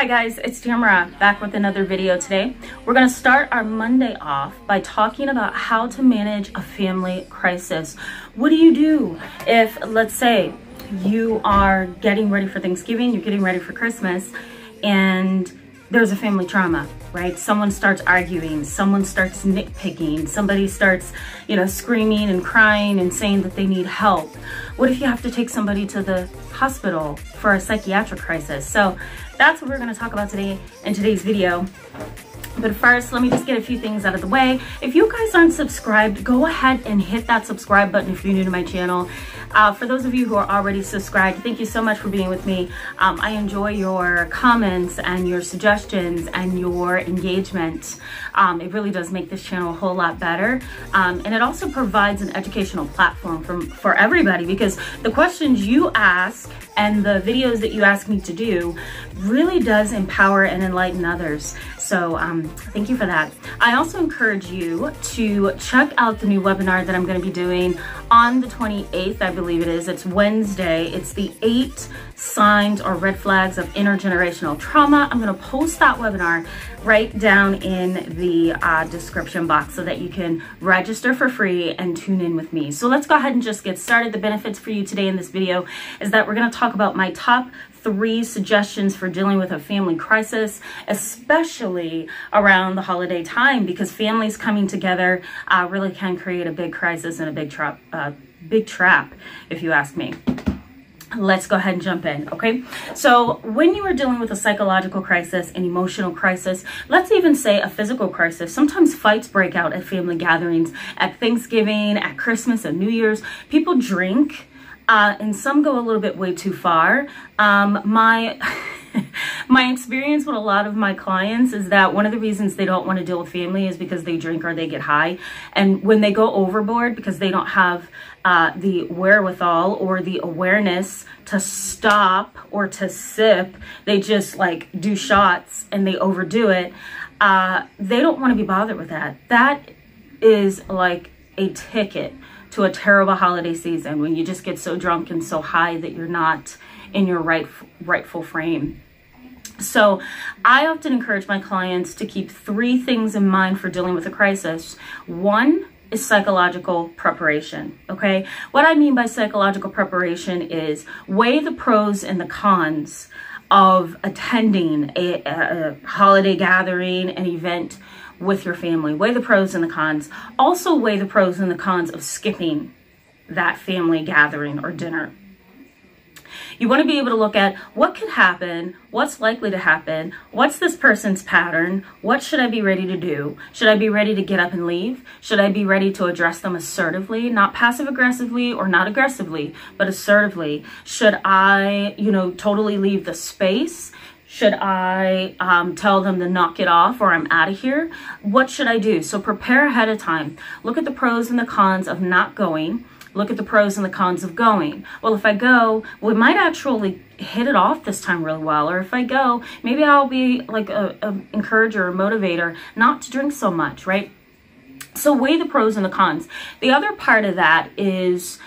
Hi guys, it's Tamara back with another video today. We're going to start our Monday off by talking about how to manage a family crisis. What do you do if, let's say, you are getting ready for Thanksgiving, you're getting ready for Christmas, and there's a family trauma, right? Someone starts arguing, someone starts nitpicking, somebody starts, screaming and crying and saying that they need help. What if you have to take somebody to the hospital for a psychiatric crisis? So that's what we're going to talk about today in today's video. But first, let me just get a few things out of the way. If you guys aren't subscribed, go ahead and hit that subscribe button if you're new to my channel. For those of you who are already subscribed, thank you so much for being with me. I enjoy your comments and your suggestions and your engagement. It really does make this channel a whole lot better. And it also provides an educational platform for everybody, because the questions you ask and the videos that you ask me to do really does empower and enlighten others. So thank you for that. I also encourage you to check out the new webinar that I'm going to be doing on the 28th, I believe it is. It's Wednesday. It's the 8 signs or red flags of intergenerational trauma. I'm going to post that webinar right down in the description box so that you can register for free and tune in with me. So let's go ahead and just get started. The benefits for you today in this video is that we're going to talk about my top 3 suggestions for dealing with a family crisis, especially around the holiday time, because families coming together really can create a big crisis and a big trap, if you ask me. Let's go ahead and jump in, okay? So when you are dealing with a psychological crisis, an emotional crisis, let's even say a physical crisis, sometimes fights break out at family gatherings, at Thanksgiving, at Christmas, at New Year's. People drink, and some go a little bit way too far. My experience with a lot of my clients is that one of the reasons they don't want to deal with family is because they drink or they get high. And when they go overboard because they don't have the wherewithal or the awareness to stop or to sip, they just like do shots and they overdo it. They don't want to be bothered with that. That is like a ticket to a terrible holiday season, when you just get so drunk and so high that you're not in your rightful frame. So I often encourage my clients to keep 3 things in mind for dealing with a crisis. One is psychological preparation, okay? What I mean by psychological preparation is weigh the pros and the cons of attending a holiday gathering, an event with your family. Weigh the pros and the cons. Also weigh the pros and the cons of skipping that family gathering or dinner. You want to be able to look at what could happen, what's likely to happen, what's this person's pattern, what should I be ready to do? Should I be ready to get up and leave? Should I be ready to address them assertively, not passive-aggressively or not aggressively, but assertively? Should I, totally leave the space? Should I tell them to knock it off or I'm out of here? What should I do? So prepare ahead of time. Look at the pros and the cons of not going. Look at the pros and the cons of going. Well, if I go, we might actually hit it off this time really well. Or if I go, maybe I'll be like an encourager or motivator not to drink so much, right? So weigh the pros and the cons. The other part of that is...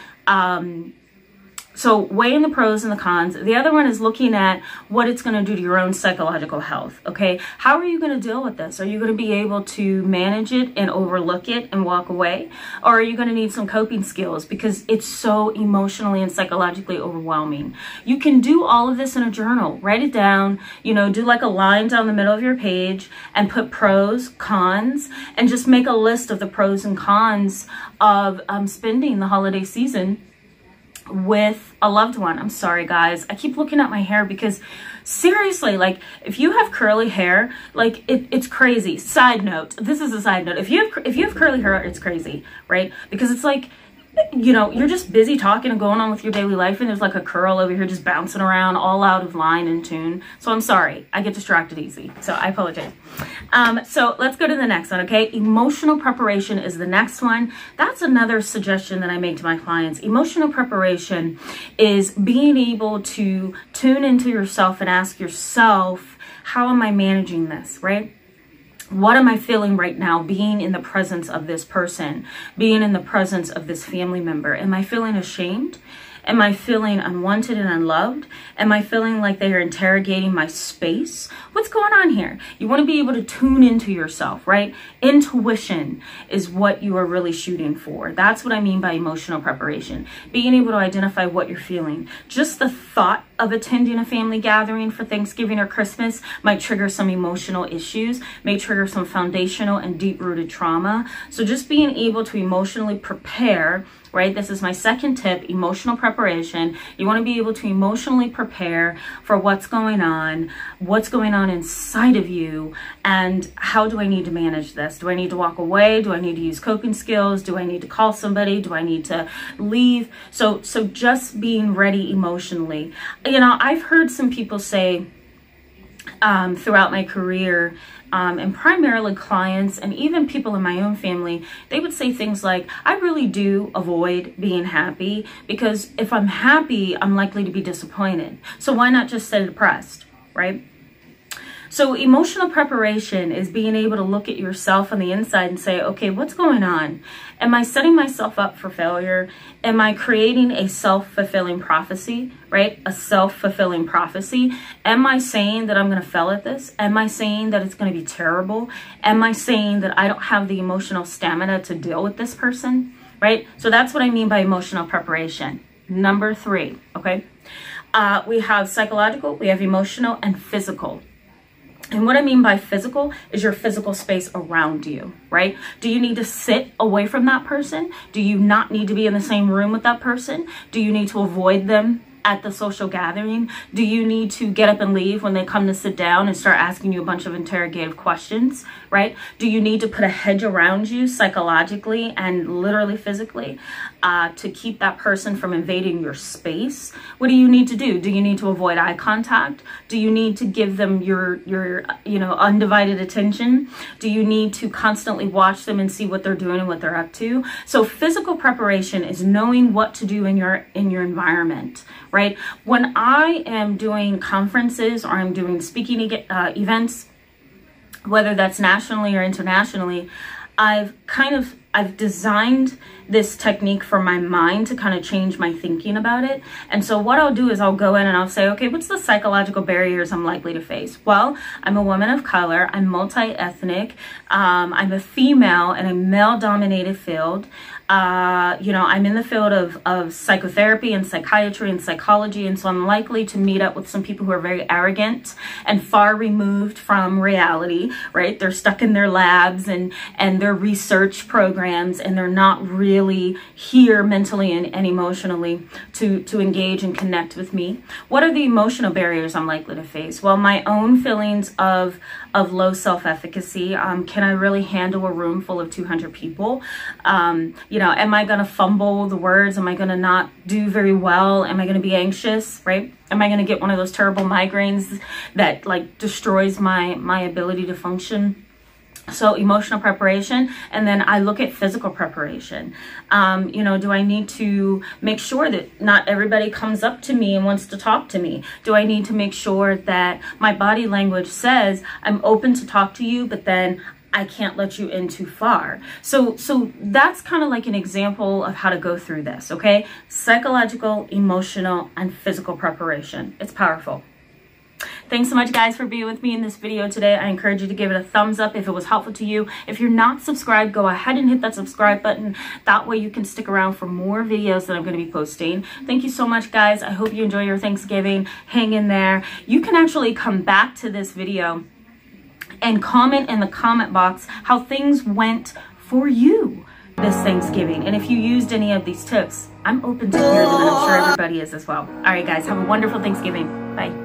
So weighing the pros and the cons. The other one is looking at what it's going to do to your own psychological health, okay? How are you going to deal with this? Are you going to be able to manage it and overlook it and walk away? Or are you going to need some coping skills because it's so emotionally and psychologically overwhelming? You can do all of this in a journal. Write it down, do like a line down the middle of your page and put pros, cons, and just make a list of the pros and cons of spending the holiday season with a loved one. I'm sorry guys, I keep looking at my hair because seriously, like if you have curly hair, like it's crazy. Side note, this is a side note. If you have curly hair, it's crazy, right? Because it's like, you're just busy talking and going on with your daily life and there's like a curl over here just bouncing around all out of line and tune. So I'm sorry, I get distracted easy. So I apologize. So let's go to the next one, okay? Emotional preparation is the next one. That's another suggestion that I make to my clients. Emotional preparation is being able to tune into yourself and ask yourself, how am I managing this, right? What am I feeling right now? Being in the presence of this person, being in the presence of this family member. Am I feeling ashamed? Am I feeling unwanted and unloved? Am I feeling like they are interrogating my space? What's going on here? You want to be able to tune into yourself, right? Intuition is what you are really shooting for. That's what I mean by emotional preparation. Being able to identify what you're feeling. Just the thought of attending a family gathering for Thanksgiving or Christmas might trigger some emotional issues, may trigger some foundational and deep-rooted trauma. So just being able to emotionally prepare, right? This is my second tip, emotional preparation. You want to be able to emotionally prepare for what's going on inside of you, and how do I need to manage this? Do I need to walk away? Do I need to use coping skills? Do I need to call somebody? Do I need to leave? So just being ready emotionally. You know, I've heard some people say throughout my career, and primarily clients and even people in my own family, they would say things like, I really do avoid being happy because if I'm happy, I'm likely to be disappointed. So why not just stay depressed, right? So emotional preparation is being able to look at yourself on the inside and say, okay, what's going on? Am I setting myself up for failure? Am I creating a self-fulfilling prophecy, right? A self-fulfilling prophecy. Am I saying that I'm going to fail at this? Am I saying that it's going to be terrible? Am I saying that I don't have the emotional stamina to deal with this person, right? So that's what I mean by emotional preparation. Number three, okay? We have psychological, we have emotional, and physical. And what I mean by physical is your physical space around you, right? Do you need to sit away from that person? Do you not need to be in the same room with that person? Do you need to avoid them at the social gathering? Do you need to get up and leave when they come to sit down and start asking you a bunch of interrogative questions, right? Do you need to put a hedge around you psychologically and literally physically to keep that person from invading your space? What do you need to do? Do you need to avoid eye contact? Do you need to give them your undivided attention? Do you need to constantly watch them and see what they're doing and what they're up to? So physical preparation is knowing what to do in your environment, right? When I am doing conferences or I'm doing speaking events, whether that's nationally or internationally, I've designed this technique for my mind to kind of change my thinking about it. And so what I'll do is I'll go in and I'll say, okay, what's the psychological barriers I'm likely to face? Well, I'm a woman of color, I'm multi-ethnic, I'm a female in a male-dominated field. I'm in the field of psychotherapy and psychiatry and psychology, and so I'm likely to meet up with some people who are very arrogant and far removed from reality, right? They're stuck in their labs and their research programs, and they're not really here mentally and emotionally to engage and connect with me. What are the emotional barriers I'm likely to face? Well, my own feelings of low self-efficacy. Can I really handle a room full of 200 people? Am I going to fumble the words? Am I going to not do very well? Am I going to be anxious, right? Am I going to get one of those terrible migraines that like destroys my ability to function? So emotional preparation, and then I look at physical preparation. Do I need to make sure that not everybody comes up to me and wants to talk to me? Do I need to make sure that my body language says I'm open to talk to you, but then I can't let you in too far? So that's kind of like an example of how to go through this, okay? Psychological, emotional, and physical preparation. It's powerful. Thanks so much, guys, for being with me in this video today. I encourage you to give it a thumbs up if it was helpful to you. If you're not subscribed, go ahead and hit that subscribe button. That way you can stick around for more videos that I'm going to be posting. Thank you so much, guys. I hope you enjoy your Thanksgiving. Hang in there. You can actually come back to this video and comment in the comment box how things went for you this Thanksgiving. And if you used any of these tips, I'm open to hear them, and I'm sure everybody is as well. All right, guys, have a wonderful Thanksgiving. Bye.